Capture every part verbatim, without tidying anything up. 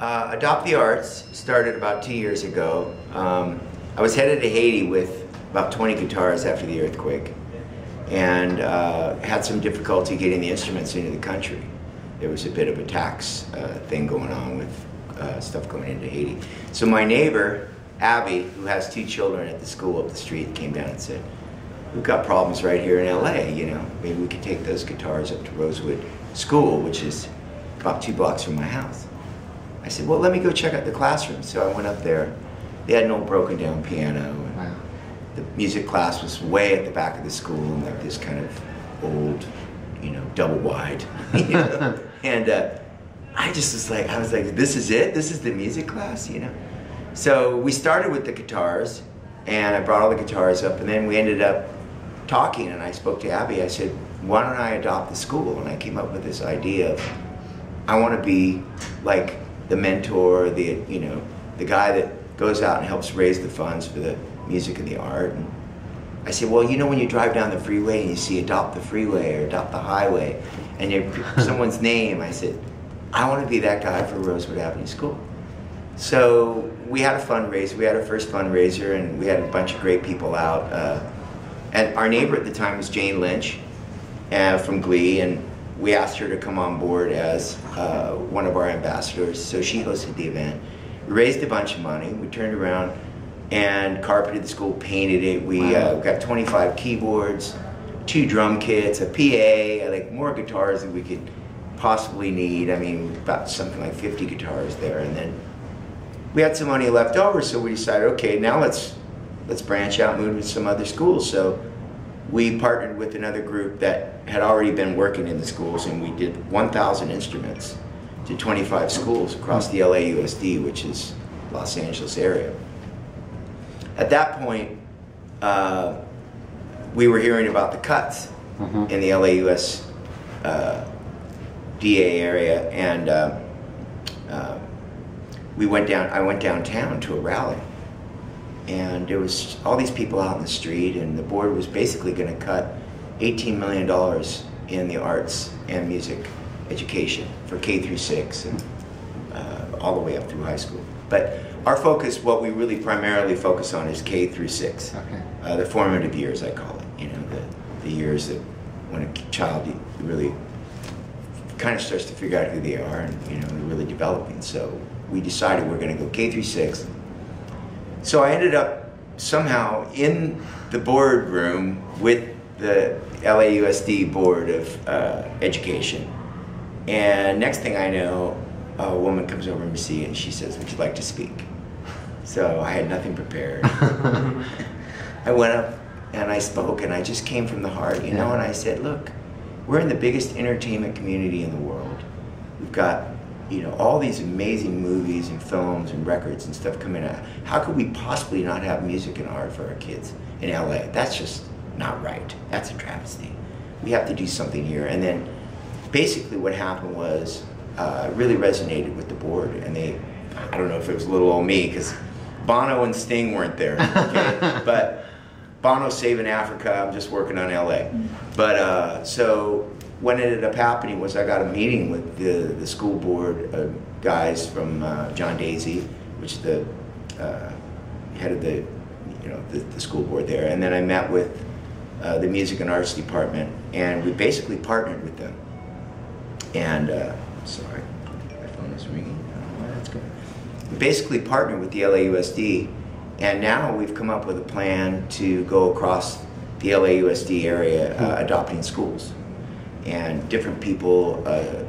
Uh, Adopt the Arts started about two years ago. Um, I was headed to Haiti with about twenty guitars after the earthquake, and uh, had some difficulty getting the instruments into the country. There was a bit of a tax uh, thing going on with uh, stuff going into Haiti. So my neighbor, Abby, who has two children at the school up the street, came down and said, "We've got problems right here in L A, you know, maybe we could take those guitars up to Rosewood School, which is about two blocks from my house." I said, "Well, let me go check out the classroom." So I went up there. They had an old broken down piano. And wow. The music class was way at the back of the school, and like this kind of old, you know, double wide. You know? And uh, I just was like, I was like, this is it? This is the music class, you know? So we started with the guitars, and I brought all the guitars up, and then we ended up talking, and I spoke to Abby. I said, "Why don't I adopt the school?" And I came up with this idea of, I want to be like the mentor, the, you know, the guy that goes out and helps raise the funds for the music and the art. And I said, "Well, you know, when you drive down the freeway and you see Adopt the Freeway or Adopt the Highway, and you someone's name," I said, "I want to be that guy for Rosewood Avenue School." So we had a fundraiser. We had our first fundraiser, and we had a bunch of great people out. Uh, and our neighbor at the time was Jane Lynch uh, from Glee, and we asked her to come on board as uh, one of our ambassadors. So she hosted the event. We raised a bunch of money. We turned around and carpeted the school, painted it. We uh, got twenty-five keyboards, two drum kits, a P A, like more guitars than we could possibly need. I mean, about something like fifty guitars there. And then we had some money left over, so we decided, okay, now let's let's branch out, move to some other schools. So we partnered with another group that had already been working in the schools, and we did one thousand instruments to twenty-five schools across the L A U S D, which is Los Angeles area. At that point, uh, we were hearing about the cuts mm-hmm. in the L A U S D uh, area, and uh, uh, we went down. I went downtown to a rally, and there was all these people out in the street, and the board was basically going to cut eighteen million dollars in the arts and music education for K through six, and uh, all the way up through high school. But our focus, what we really primarily focus on, is K through six, okay. uh, the formative years, I call it. You know, the, the years that when a child really kind of starts to figure out who they are, and you know, they're really developing. So we decided we're going to go K through six. So I ended up somehow in the boardroom with the L A U S D Board of uh, Education, and next thing I know, a woman comes over to me and she says, "Would you like to speak?" So I had nothing prepared. I went up and I spoke, and I just came from the heart, you know, and I said, "Look, we're in the biggest entertainment community in the world. We've got, you know, all these amazing movies and films and records and stuff coming out. How could we possibly not have music and art for our kids in L A? That's just not right. That's a travesty. We have to do something here." And then basically what happened was, Uh, really resonated with the board, and they, I don't know if it was little old me, because Bono and Sting weren't there, okay? But Bono's saving Africa, I'm just working on L A. But uh, so what ended up happening was I got a meeting with the, the school board uh, guys from uh, John Daisy, which is the uh, head of the, you know, the, the school board there, and then I met with uh, the music and arts department, and we basically partnered with them. And uh, sorry, my phone is ringing. I don't know why that's going. We basically partnered with the L A U S D, and now we've come up with a plan to go across the L A U S D area, uh, adopting schools, and different people, uh,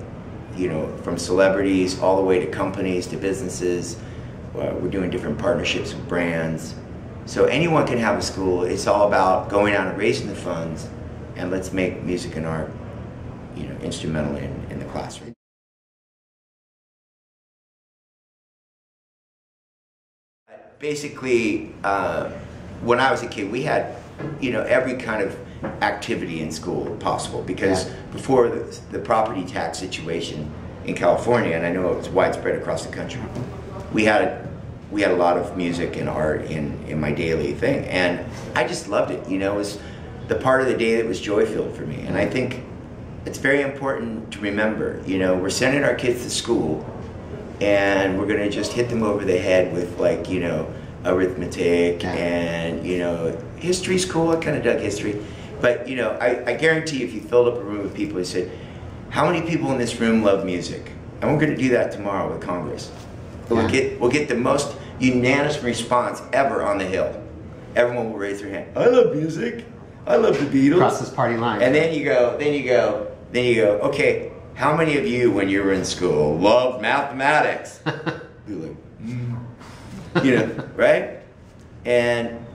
you know, from celebrities all the way to companies to businesses. Uh, we're doing different partnerships with brands, so anyone can have a school. It's all about going out and raising the funds, and let's make music and art, you know, instrumental in, in the classroom. Basically, uh, when I was a kid, we had, you know, every kind of activity in school possible, because yeah. before the, the property tax situation in California, and I know it was widespread across the country, we had we had a lot of music and art in in my daily thing, and I just loved it. You know, it was the part of the day that was joy-filled for me, and I think it's very important to remember. You know, we're sending our kids to school and we're gonna just hit them over the head with, like, you know, arithmetic and, you know, history's cool. I kind of dug history. But, you know, I, I guarantee if you filled up a room with people who said, how many people in this room love music? And we're gonna do that tomorrow with Congress. Yeah. We'll get, we'll get the most unanimous response ever on the Hill. Everyone will raise their hand. I love music. I love the Beatles. Cross this party line. And then you go, then you go, then you go, okay, how many of you, when you were in school, loved mathematics? You're like, mm. You know, right? And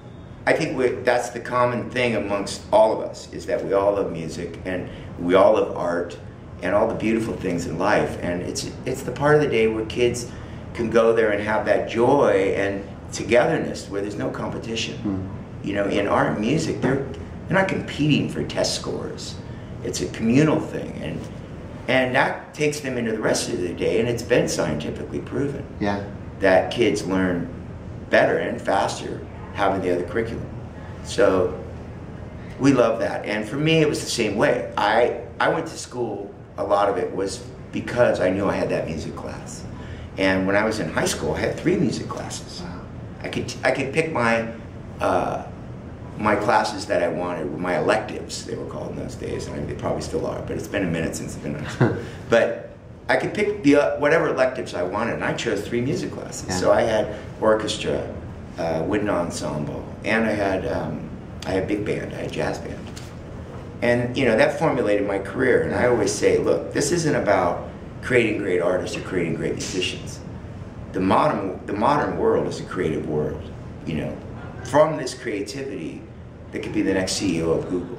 I think we, that's the common thing amongst all of us, is that we all love music, and we all love art, and all the beautiful things in life. And it's, it's the part of the day where kids can go there and have that joy and togetherness where there's no competition. Mm. You know, in art and music, they're, they're not competing for test scores. It's a communal thing. and. And that takes them into the rest of the day, and it's been scientifically proven yeah. that kids learn better and faster having the other curriculum. So we love that. And for me, it was the same way. I, I went to school, a lot of it was because I knew I had that music class. And when I was in high school, I had three music classes. Wow. I could, I could pick my, uh, my classes that I wanted were my electives, they were called in those days, and I mean, they probably still are, but it's been a minute since it's been on. But I could pick the, uh, whatever electives I wanted, and I chose three music classes. Yeah. So I had orchestra, uh, wind ensemble, and I had, um, I had big band, I had jazz band. And, you know, that formulated my career, and I always say, look, this isn't about creating great artists or creating great musicians. The modern, the modern world is a creative world, you know. From this creativity, that could be the next C E O of Google.